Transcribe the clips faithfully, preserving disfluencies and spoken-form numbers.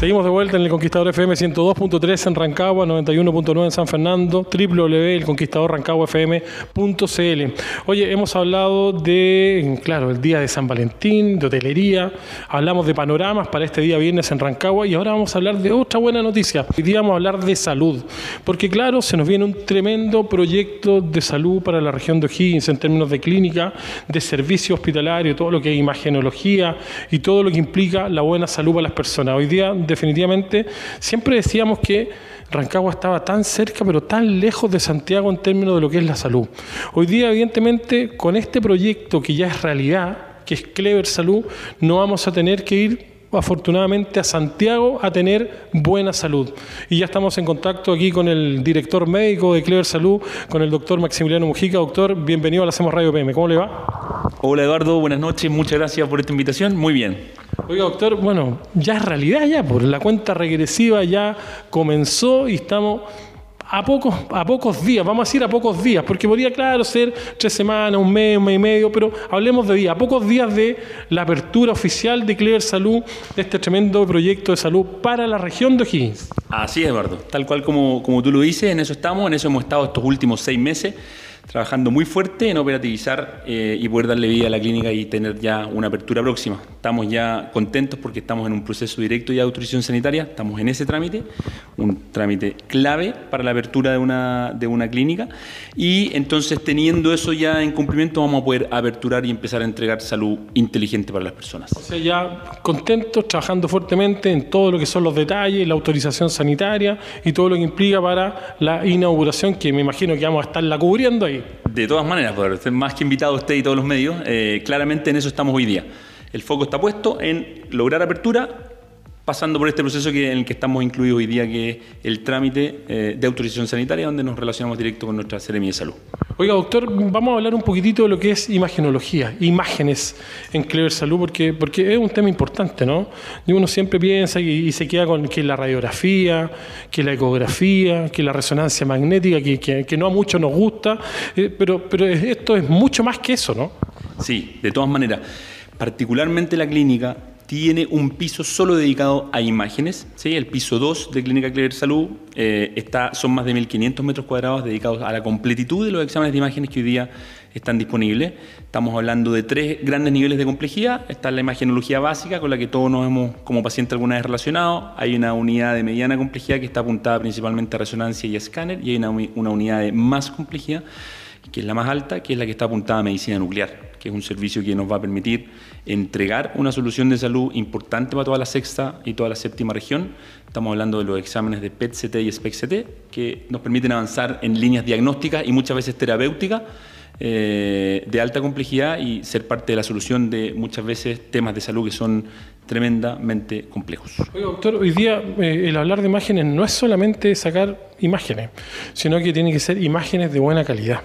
Seguimos de vuelta en El Conquistador F M ciento dos punto tres en Rancagua, noventa y uno punto nueve en San Fernando, doble u doble u doble u punto el conquistador rancagua f m punto c l. Oye, hemos hablado de, claro, el día de San Valentín, de hotelería, hablamos de panoramas para este día viernes en Rancagua y ahora vamos a hablar de otra buena noticia. Hoy día vamos a hablar de salud, porque claro, se nos viene un tremendo proyecto de salud para la región de O'Higgins en términos de clínica, de servicio hospitalario, todo lo que es imagenología y todo lo que implica la buena salud para las personas. Hoy día, definitivamente, siempre decíamos que Rancagua estaba tan cerca, pero tan lejos de Santiago en términos de lo que es la salud. Hoy día, evidentemente, con este proyecto que ya es realidad, que es CleverSalud, no vamos a tener que ir afortunadamente a Santiago a tener buena salud. Y ya estamos en contacto aquí con el director médico de CleverSalud, con el doctor Maximiliano Mujica. Doctor, bienvenido a la Hacemos Radio P M. ¿Cómo le va? Hola Eduardo, buenas noches, muchas gracias por esta invitación. Muy bien. Oiga doctor, bueno, ya es realidad ya, por la cuenta regresiva ya comenzó y estamos a pocos, a pocos días, vamos a decir a pocos días, porque podría, claro, ser tres semanas, un mes, un mes y medio, pero hablemos de días, a pocos días de la apertura oficial de CleverSalud, de este tremendo proyecto de salud para la región de O'Higgins. Así es, Eduardo, tal cual como, como tú lo dices, en eso estamos, en eso hemos estado estos últimos seis meses, trabajando muy fuerte en operativizar eh, y poder darle vida a la clínica y tener ya una apertura próxima. Estamos ya contentos porque estamos en un proceso directo ya de autorización sanitaria, estamos en ese trámite, un trámite clave para la apertura de una, de una clínica, y entonces teniendo eso ya en cumplimiento vamos a poder aperturar y empezar a entregar salud inteligente para las personas. O sea, ya contentos, trabajando fuertemente en todo lo que son los detalles, la autorización sanitaria y todo lo que implica para la inauguración, que me imagino que vamos a estarla cubriendo ahí. De todas maneras, más que invitado usted y todos los medios, eh, claramente en eso estamos hoy día. El foco está puesto en lograr apertura, pasando por este proceso que, en el que estamos incluidos hoy día, que es el trámite eh, de autorización sanitaria, donde nos relacionamos directo con nuestra Seremi de Salud. Oiga, doctor, vamos a hablar un poquitito de lo que es imagenología, imágenes en CleverSalud, porque, porque es un tema importante, ¿no? Y uno siempre piensa y, y se queda con que la radiografía, que la ecografía, que la resonancia magnética, que, que, que no a muchos nos gusta, eh, pero, pero esto es mucho más que eso, ¿no? Sí, de todas maneras. Particularmente la clínica tiene un piso solo dedicado a imágenes, ¿sí? El piso dos de Clínica CleverSalud eh, está, son más de mil quinientos metros cuadrados dedicados a la completitud de los exámenes de imágenes que hoy día están disponibles. Estamos hablando de tres grandes niveles de complejidad. Está la imagenología básica, con la que todos nos hemos como paciente alguna vez relacionado. Hay una unidad de mediana complejidad que está apuntada principalmente a resonancia y a escáner, y hay una, una unidad de más complejidad, que es la más alta, que es la que está apuntada a medicina nuclear, que es un servicio que nos va a permitir entregar una solución de salud importante para toda la sexta y toda la séptima región. Estamos hablando de los exámenes de P E T C T y SPECT-C T, que nos permiten avanzar en líneas diagnósticas y muchas veces terapéuticas eh, de alta complejidad y ser parte de la solución de muchas veces temas de salud que son tremendamente complejos. Oye, doctor, hoy día eh, el hablar de imágenes no es solamente sacar imágenes, sino que tienen que ser imágenes de buena calidad.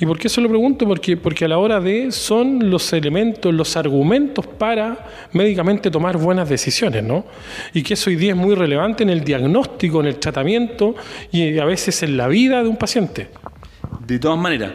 ¿Y por qué se lo pregunto? Porque, porque a la hora de son los elementos, los argumentos para médicamente tomar buenas decisiones, ¿no? Y que eso hoy día es muy relevante en el diagnóstico, en el tratamiento y a veces en la vida de un paciente. De todas maneras,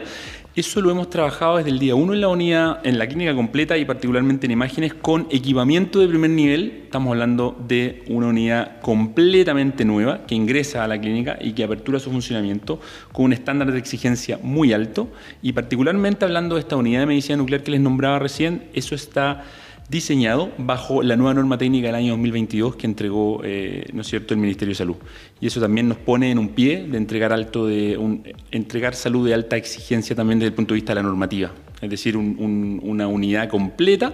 eso lo hemos trabajado desde el día uno en la unidad, en la clínica completa y particularmente en imágenes con equipamiento de primer nivel. Estamos hablando de una unidad completamente nueva que ingresa a la clínica y que apertura su funcionamiento con un estándar de exigencia muy alto, y particularmente hablando de esta unidad de medicina nuclear que les nombraba recién, eso está diseñado bajo la nueva norma técnica del año dos mil veintidós que entregó eh, ¿no es cierto? el Ministerio de Salud. Y eso también nos pone en un pie de entregar, alto de un, entregar salud de alta exigencia también desde el punto de vista de la normativa. Es decir, un, un, una unidad completa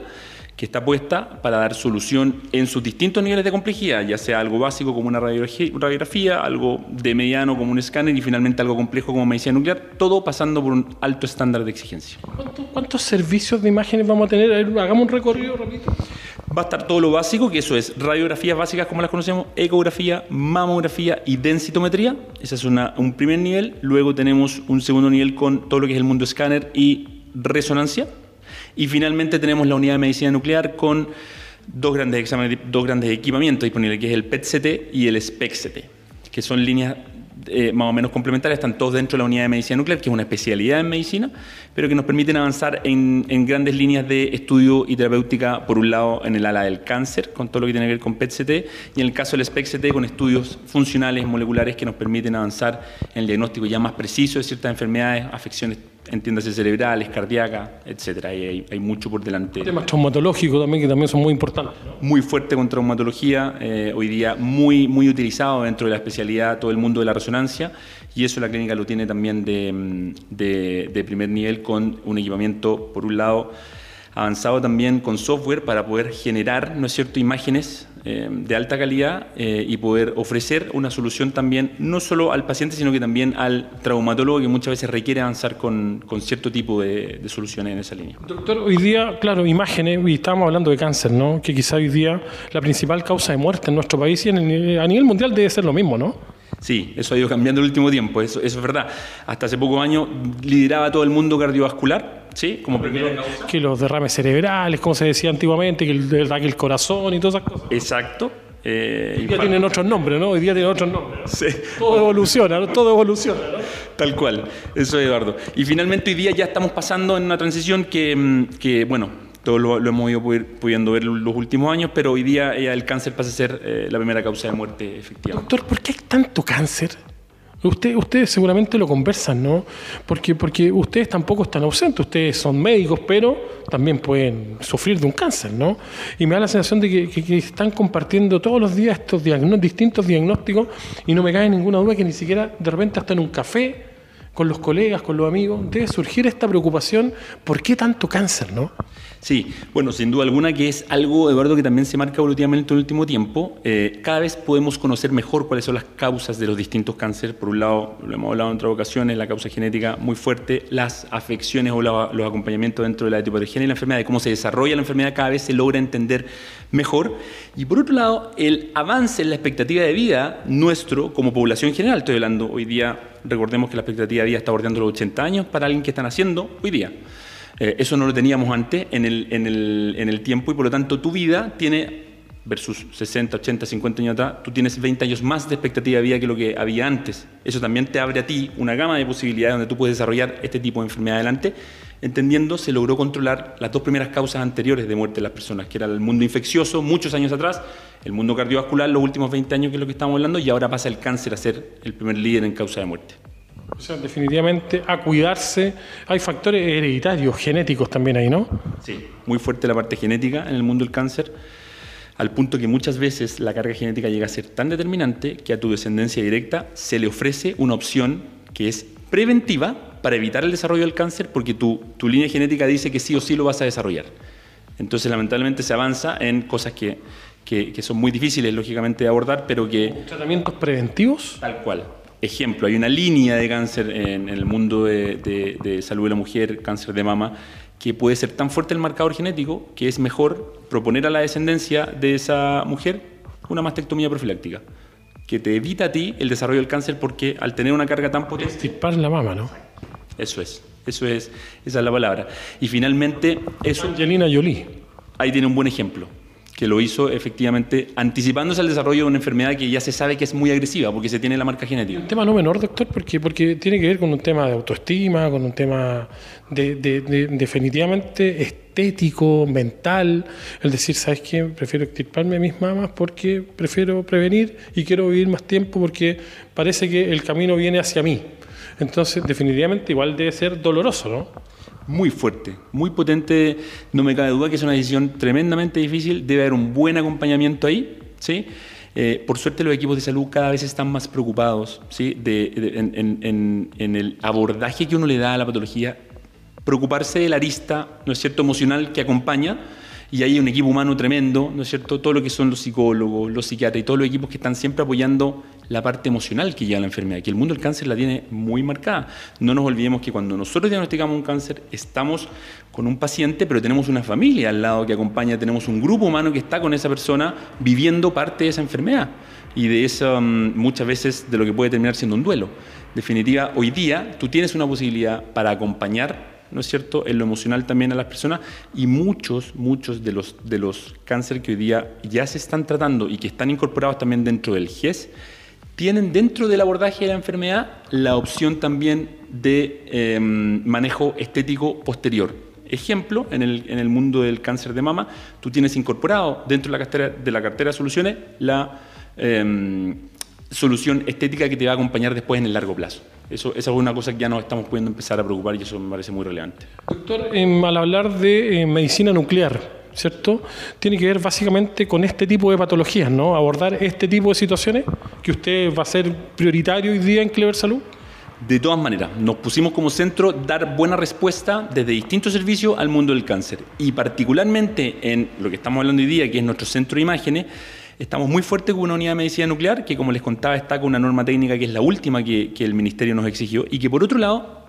que está puesta para dar solución en sus distintos niveles de complejidad, ya sea algo básico como una radiografía, algo de mediano como un escáner y finalmente algo complejo como medicina nuclear, todo pasando por un alto estándar de exigencia. ¿Cuántos, cuántos servicios de imágenes vamos a tener? A ver, hagamos un recorrido rápido. Va a estar todo lo básico, que eso es radiografías básicas como las conocemos, ecografía, mamografía y densitometría. Ese es una, un primer nivel. Luego tenemos un segundo nivel con todo lo que es el mundo escáner y resonancia. Y finalmente tenemos la unidad de medicina nuclear con dos grandes exámenes, dos grandes equipamientos disponibles, que es el P E T C T y el SPECT-C T, que son líneas eh, más o menos complementarias, están todos dentro de la unidad de medicina nuclear, que es una especialidad en medicina, pero que nos permiten avanzar en, en grandes líneas de estudio y terapéutica, por un lado en el ala del cáncer, con todo lo que tiene que ver con P E T C T, y en el caso del SPECT-C T con estudios funcionales, moleculares, que nos permiten avanzar en el diagnóstico ya más preciso de ciertas enfermedades, afecciones, entiéndase, cerebrales, cardíacas, etcétera. Hay, hay mucho por delante. Temas traumatológicos también, que también son muy importantes, ¿no? Muy fuerte con traumatología, eh, hoy día muy, muy utilizado dentro de la especialidad, todo el mundo de la resonancia, y eso la clínica lo tiene también de, de, de primer nivel, con un equipamiento, por un lado, avanzado también con software para poder generar, ¿no es cierto?, imágenes eh, de alta calidad eh, y poder ofrecer una solución también, no solo al paciente, sino que también al traumatólogo, que muchas veces requiere avanzar con, con cierto tipo de, de soluciones en esa línea. Doctor, hoy día, claro, imágenes, y estábamos hablando de cáncer, ¿no?, que quizá hoy día la principal causa de muerte en nuestro país, y en el, a nivel mundial debe ser lo mismo, ¿no? Sí, eso ha ido cambiando en el último tiempo, eso, eso es verdad. Hasta hace pocos años lideraba todo el mundo cardiovascular, ¿sí?, como primera causa. Que los derrames cerebrales, como se decía antiguamente, que el, que el corazón y todas esas cosas. Exacto. Eh, Hoy día tienen otros nombres, ¿no? Hoy día tienen otros nombres, ¿no? Sí. Todo evoluciona, ¿no? Todo evoluciona, ¿no? Tal cual, eso es, Eduardo. Y finalmente hoy día ya estamos pasando en una transición que, que bueno... Todo lo, lo hemos ido pudiendo ver los últimos años, pero hoy día eh, el cáncer pasa a ser eh, la primera causa de muerte efectiva. Doctor, ¿por qué hay tanto cáncer? Usted, ustedes seguramente lo conversan, ¿no? Porque, porque ustedes tampoco están ausentes, ustedes son médicos, pero también pueden sufrir de un cáncer, ¿no? Y me da la sensación de que, que, que están compartiendo todos los días estos diagnó- distintos diagnósticos, y no me cae ninguna duda que ni siquiera de repente hasta en un café, con los colegas, con los amigos, debe surgir esta preocupación. ¿Por qué tanto cáncer, no? Sí, bueno, sin duda alguna que es algo, Eduardo, que también se marca evolutivamente en el último tiempo. Eh, cada vez podemos conocer mejor cuáles son las causas de los distintos cánceres. Por un lado, lo hemos hablado en otras ocasiones, la causa genética muy fuerte, las afecciones o la, los acompañamientos dentro de la etiopatogenia y la enfermedad, de cómo se desarrolla la enfermedad, cada vez se logra entender mejor. Y por otro lado, el avance en la expectativa de vida nuestro como población general. Estoy hablando hoy día, recordemos que la expectativa de vida está bordeando los ochenta años para alguien que está naciendo hoy día. Eh, eso no lo teníamos antes en el, en, el, en el tiempo, y por lo tanto tu vida tiene, versus sesenta, ochenta, cincuenta años atrás, tú tienes veinte años más de expectativa de vida que lo que había antes. Eso también te abre a ti una gama de posibilidades donde tú puedes desarrollar este tipo de enfermedad adelante. Entendiendo, se logró controlar las dos primeras causas anteriores de muerte de las personas, que era el mundo infeccioso muchos años atrás, el mundo cardiovascular los últimos veinte años, que es lo que estamos hablando, y ahora pasa el cáncer a ser el primer líder en causa de muerte. O sea, definitivamente a cuidarse. Hay factores hereditarios, genéticos también ahí, ¿no? Sí, muy fuerte la parte genética en el mundo del cáncer, al punto que muchas veces la carga genética llega a ser tan determinante que a tu descendencia directa se le ofrece una opción que es preventiva para evitar el desarrollo del cáncer, porque tu, tu línea genética dice que sí o sí lo vas a desarrollar. Entonces, lamentablemente, se avanza en cosas que, que, que son muy difíciles, lógicamente, de abordar, pero que... ¿Tratamientos preventivos? Tal cual. Ejemplo, hay una línea de cáncer en, en el mundo de, de, de salud de la mujer, cáncer de mama, que puede ser tan fuerte el marcador genético que es mejor proponer a la descendencia de esa mujer una mastectomía profiláctica, que te evita a ti el desarrollo del cáncer, porque al tener una carga tan potente... Extirpar la mama, ¿no? Eso es, eso es, esa es la palabra. Y finalmente... eso, Angelina Jolie. Ahí tiene un buen ejemplo, que lo hizo efectivamente anticipándose al desarrollo de una enfermedad que ya se sabe que es muy agresiva porque se tiene la marca genética. Un tema no menor, doctor, porque, porque tiene que ver con un tema de autoestima, con un tema de, de, de definitivamente estético, mental, el decir, ¿sabes qué? Prefiero extirparme mis mamas porque prefiero prevenir y quiero vivir más tiempo porque parece que el camino viene hacia mí. Entonces, definitivamente igual debe ser doloroso, ¿no? Muy fuerte, muy potente, no me cabe duda que es una decisión tremendamente difícil, debe haber un buen acompañamiento ahí, ¿sí? Eh, por suerte los equipos de salud cada vez están más preocupados, ¿sí?, de, de, en, en, en el abordaje que uno le da a la patología, preocuparse de la arista, ¿no es cierto?, emocional que acompaña. Y hay un equipo humano tremendo, ¿no es cierto? Todo lo que son los psicólogos, los psiquiatras y todos los equipos que están siempre apoyando la parte emocional que lleva la enfermedad, que el mundo del cáncer la tiene muy marcada. No nos olvidemos que cuando nosotros diagnosticamos un cáncer estamos con un paciente, pero tenemos una familia al lado que acompaña, tenemos un grupo humano que está con esa persona viviendo parte de esa enfermedad y de eso muchas veces de lo que puede terminar siendo un duelo. En definitiva, hoy día tú tienes una posibilidad para acompañar, ¿no es cierto?, en lo emocional también a las personas, y muchos, muchos de los, de los cánceres que hoy día ya se están tratando y que están incorporados también dentro del G E S tienen dentro del abordaje de la enfermedad la opción también de eh, manejo estético posterior. Ejemplo, en el, en el mundo del cáncer de mama, tú tienes incorporado dentro de la cartera de, la cartera de soluciones la eh, solución estética que te va a acompañar después en el largo plazo. Eso, esa es una cosa que ya nos estamos pudiendo empezar a preocupar y eso me parece muy relevante. Doctor, eh, al hablar de eh, medicina nuclear, ¿cierto? Tiene que ver básicamente con este tipo de patologías, ¿no? Abordar este tipo de situaciones que usted va a ser prioritario hoy día en CleverSalud. De todas maneras, nos pusimos como centro dar buena respuesta desde distintos servicios al mundo del cáncer. Y particularmente en lo que estamos hablando hoy día, que es nuestro centro de imágenes, estamos muy fuertes con una unidad de medicina nuclear que, como les contaba, está con una norma técnica que es la última que, que el Ministerio nos exigió y que, por otro lado,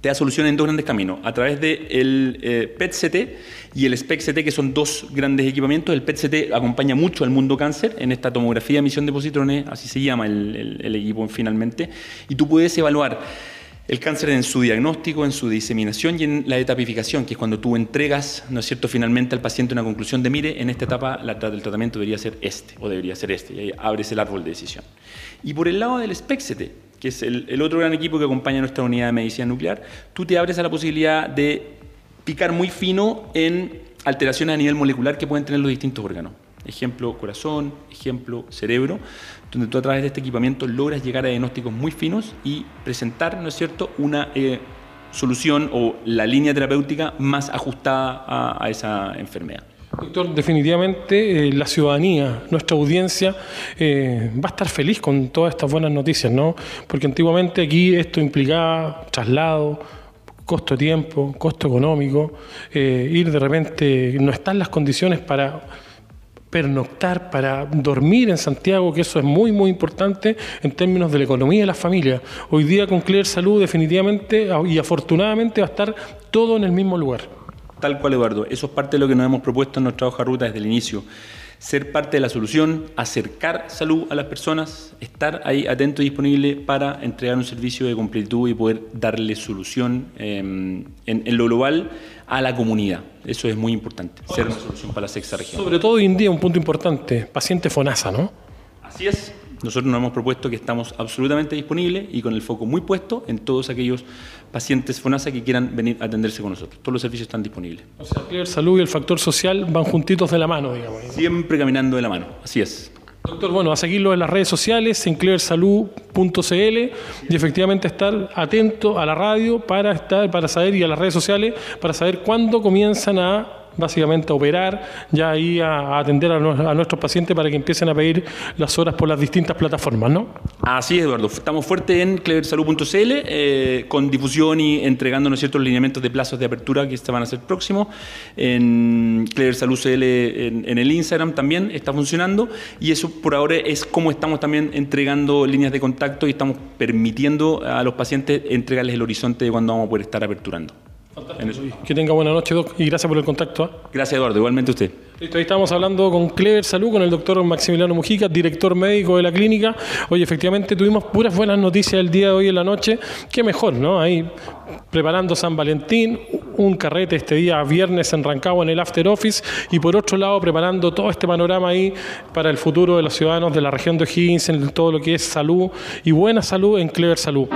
te da solución en dos grandes caminos, a través del eh, P E T C T y el SPECT C T, que son dos grandes equipamientos. El P E T C T acompaña mucho al mundo cáncer en esta tomografía de emisión de positrones, así se llama el, el, el equipo finalmente, y tú puedes evaluar el cáncer en su diagnóstico, en su diseminación y en la etapificación, que es cuando tú entregas, ¿no es cierto?, finalmente al paciente una conclusión de, mire, en esta etapa la, el tratamiento debería ser este, o debería ser este, y ahí abres el árbol de decisión. Y por el lado del SPECT C T, que es el, el otro gran equipo que acompaña nuestra unidad de medicina nuclear, tú te abres a la posibilidad de picar muy fino en alteraciones a nivel molecular que pueden tener los distintos órganos. Ejemplo, corazón, ejemplo, cerebro, donde tú a través de este equipamiento logras llegar a diagnósticos muy finos y presentar, ¿no es cierto?, una eh, solución o la línea terapéutica más ajustada a, a esa enfermedad. Doctor, definitivamente eh, la ciudadanía, nuestra audiencia, eh, va a estar feliz con todas estas buenas noticias, ¿no? Porque antiguamente aquí esto implicaba traslado, costo de tiempo, costo económico, eh, ir de repente, no están las condiciones para pernoctar, para dormir en Santiago, que eso es muy, muy importante en términos de la economía de las familias. Hoy día con CleverSalud definitivamente y afortunadamente va a estar todo en el mismo lugar. Tal cual, Eduardo. Eso es parte de lo que nos hemos propuesto en nuestra hoja de ruta desde el inicio. Ser parte de la solución, acercar salud a las personas, estar ahí atento y disponible para entregar un servicio de completud y poder darle solución eh, en, en lo global a la comunidad. Eso es muy importante, ser una solución para la sexta región. Sobre todo hoy en día un punto importante, paciente FONASA, ¿no? Así es. Nosotros nos hemos propuesto que estamos absolutamente disponibles y con el foco muy puesto en todos aquellos pacientes FONASA que quieran venir a atenderse con nosotros. Todos los servicios están disponibles. O sea, CleverSalud y el factor social van juntitos de la mano, digamos. Siempre caminando de la mano, así es. Doctor, bueno, a seguirlo en las redes sociales, en cleversalud punto c l, y efectivamente estar atento a la radio para, estar, para saber, y a las redes sociales para saber cuándo comienzan a básicamente a operar, ya ahí a, a atender a, no, a nuestros pacientes para que empiecen a pedir las horas por las distintas plataformas, ¿no? Así es, Eduardo. Estamos fuertes en cleversalud punto c l eh, con difusión y entregándonos ciertos lineamientos de plazos de apertura que van a ser próximos. En CleverSalud punto c l en, en el Instagram también está funcionando y eso por ahora es como estamos también entregando líneas de contacto y estamos permitiendo a los pacientes entregarles el horizonte de cuándo vamos a poder estar aperturando. Que tenga buena noche, Doc, y gracias por el contacto. ¿eh? Gracias, Eduardo, igualmente usted. Listo, ahí estamos hablando con CleverSalud, con el doctor Maximiliano Mujica, director médico de la clínica. Hoy efectivamente tuvimos puras buenas noticias el día de hoy en la noche. Qué mejor, ¿no? Ahí preparando San Valentín, un carrete este día viernes en Rancagua en el After Office, y por otro lado preparando todo este panorama ahí para el futuro de los ciudadanos de la región de O'Higgins, en todo lo que es salud y buena salud en CleverSalud.